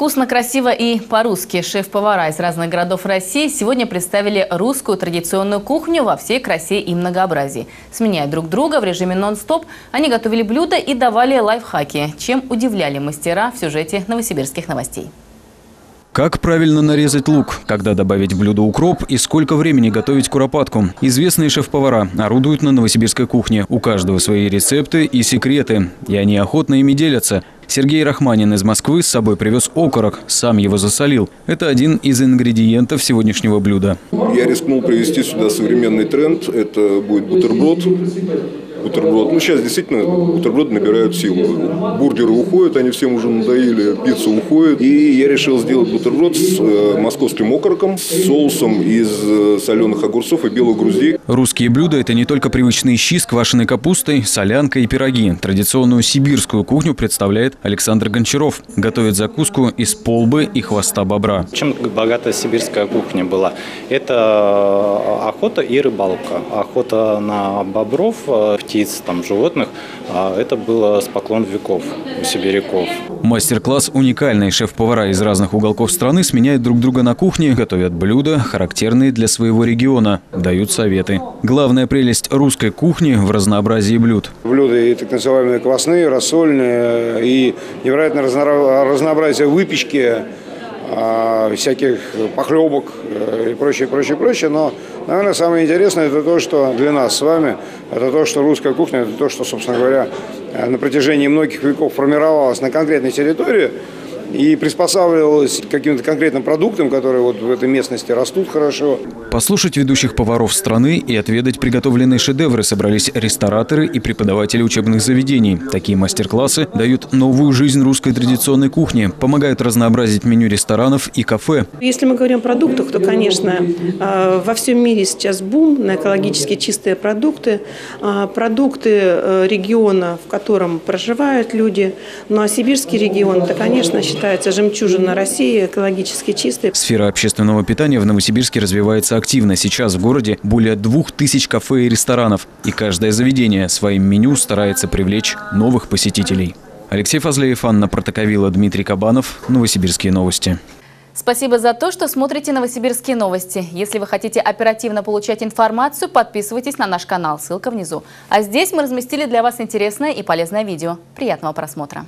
Вкусно, красиво и по-русски. Шеф-повара из разных городов России сегодня представили русскую традиционную кухню во всей красе и многообразии. Сменяя друг друга в режиме нон-стоп, они готовили блюда и давали лайфхаки, чем удивляли мастера в сюжете «Новосибирских новостей». Как правильно нарезать лук, когда добавить в блюдо укроп и сколько времени готовить куропатку. Известные шеф-повара орудуют на новосибирской кухне. У каждого свои рецепты и секреты, и они охотно ими делятся. Сергей Рахманин из Москвы с собой привез окорок, сам его засолил. Это один из ингредиентов сегодняшнего блюда. Я рискнул привести сюда современный тренд. Это будет бутерброд. Ну, сейчас действительно бутерброды набирают силу. Бургеры уходят, они всем уже надоели, пицца уходит. И я решил сделать бутерброд с московским окороком, с соусом из соленых огурцов и белых груздей. Русские блюда – это не только привычные щи с квашеной капустой, солянкой и пироги. Традиционную сибирскую кухню представляет Александр Гончаров. Готовит закуску из полбы и хвоста бобра. Чем богата сибирская кухня была? Это охота и рыбалка. Охота на бобров, птиц, там, животных. Это было с поклон веков у сибиряков. Мастер-класс уникальный. Шеф-повара из разных уголков страны сменяют друг друга на кухне, готовят блюда, характерные для своего региона, дают советы. Главная прелесть русской кухни в разнообразии блюд. Блюда и так называемые квасные, рассольные, и невероятное разнообразие выпечки, всяких похлебок и прочее. Но, наверное, самое интересное – это то, что для нас с вами, это то, что русская кухня, это то, что, собственно говоря, на протяжении многих веков формировалось на конкретной территории и приспосабливалось к каким-то конкретным продуктам, которые вот в этой местности растут хорошо. Послушать ведущих поваров страны и отведать приготовленные шедевры собрались рестораторы и преподаватели учебных заведений. Такие мастер-классы дают новую жизнь русской традиционной кухне, помогают разнообразить меню ресторанов и кафе. Если мы говорим о продуктах, то, конечно, во всем мире сейчас бум на экологически чистые продукты, продукты региона, в котором проживают люди. Ну а сибирский регион, это, конечно, считается жемчужина России, экологически чистой. Сфера общественного питания в Новосибирске развивается активно. Сейчас в городе более 2000 кафе и ресторанов. И каждое заведение своим меню старается привлечь новых посетителей. Алексей Фазлеев, Анна Протоковила, Дмитрий Кабанов. Новосибирские новости. Спасибо за то, что смотрите «Новосибирские новости». Если вы хотите оперативно получать информацию, подписывайтесь на наш канал. Ссылка внизу. А здесь мы разместили для вас интересное и полезное видео. Приятного просмотра.